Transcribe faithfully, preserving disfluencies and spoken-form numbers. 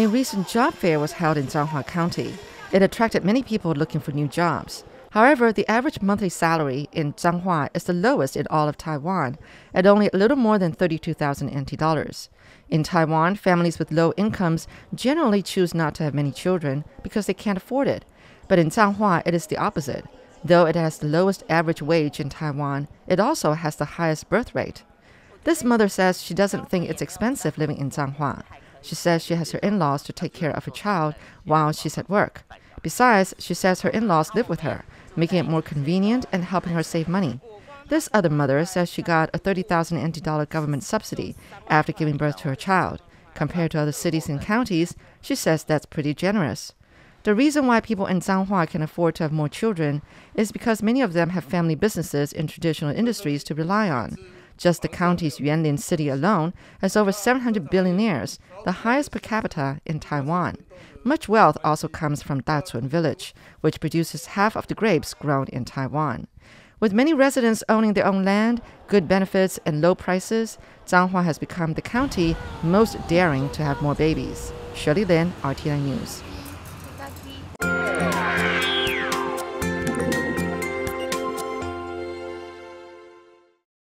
A recent job fair was held in Zhanghua County. It attracted many people looking for new jobs. However, the average monthly salary in Zhanghua is the lowest in all of Taiwan, at only a little more than thirty-two thousand N T dollars. In Taiwan, families with low incomes generally choose not to have many children because they can't afford it. But in Zhanghua, it is the opposite. Though it has the lowest average wage in Taiwan, it also has the highest birth rate. This mother says she doesn't think it's expensive living in Zhanghua. She says she has her in-laws to take care of her child while she's at work. Besides, she says her in-laws live with her, making it more convenient and helping her save money. This other mother says she got a thirty thousand N T dollar government subsidy after giving birth to her child. Compared to other cities and counties, she says that's pretty generous. The reason why people in Zhanghua can afford to have more children is because many of them have family businesses in traditional industries to rely on. Just the county's Yuanlin city alone has over seven hundred billionaires, the highest per capita in Taiwan. Much wealth also comes from Datsun Village, which produces half of the grapes grown in Taiwan. With many residents owning their own land, good benefits, and low prices, Zhanghua has become the county most daring to have more babies. Shirley Lin, R T I News.